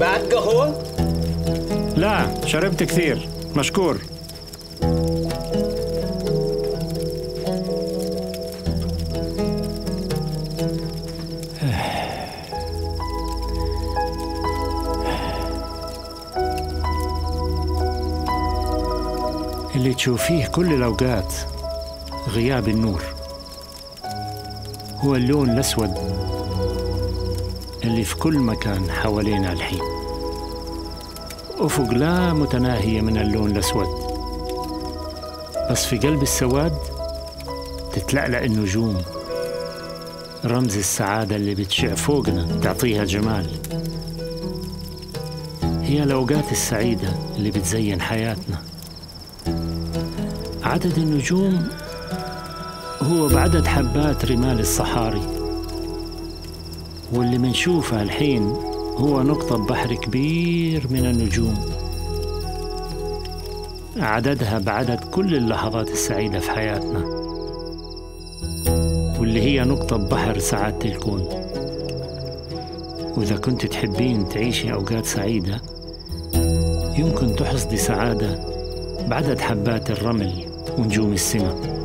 بعد قهوة؟ لا، شربت كثير، مشكور. اللي تشوفيه كل الأوقات غياب النور، هو اللون الأسود اللي في كل مكان حوالينا الحين. أفق لا متناهية من اللون الأسود، بس في قلب السواد تتلألأ النجوم، رمز السعادة اللي بتشع فوقنا تعطيها جمال. هي الأوقات السعيدة اللي بتزين حياتنا. عدد النجوم هو بعدد حبات رمال الصحاري، واللي منشوفها الحين هو نقطة بحر كبير من النجوم، عددها بعدد كل اللحظات السعيدة في حياتنا، واللي هي نقطة بحر سعادة الكون. وإذا كنت تحبين تعيشي أوقات سعيدة، يمكن تحصدي سعادة بعدد حبات الرمل ونجوم السما.